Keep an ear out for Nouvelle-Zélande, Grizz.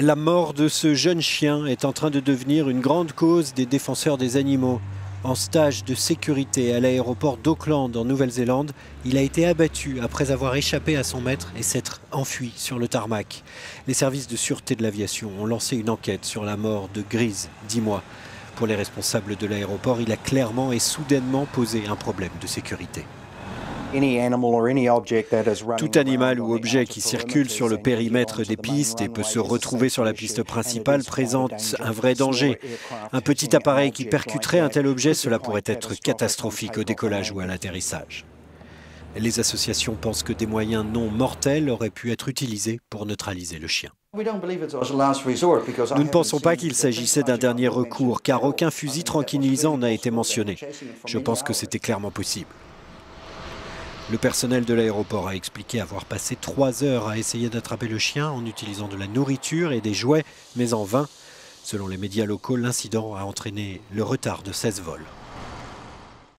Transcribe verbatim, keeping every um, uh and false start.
La mort de ce jeune chien est en train de devenir une grande cause des défenseurs des animaux. En stage de sécurité à l'aéroport d'Auckland en Nouvelle-Zélande, il a été abattu après avoir échappé à son maître et s'être enfui sur le tarmac. Les services de sûreté de l'aviation ont lancé une enquête sur la mort de Grizz, dix mois. Pour les responsables de l'aéroport, il a clairement et soudainement posé un problème de sécurité. Tout animal ou objet qui circule sur le périmètre des pistes et peut se retrouver sur la piste principale présente un vrai danger. Un petit appareil qui percuterait un tel objet, cela pourrait être catastrophique au décollage ou à l'atterrissage. Les associations pensent que des moyens non mortels auraient pu être utilisés pour neutraliser le chien. Nous ne pensons pas qu'il s'agissait d'un dernier recours, car aucun fusil tranquillisant n'a été mentionné. Je pense que c'était clairement possible. Le personnel de l'aéroport a expliqué avoir passé trois heures à essayer d'attraper le chien en utilisant de la nourriture et des jouets, mais en vain. Selon les médias locaux, l'incident a entraîné le retard de seize vols.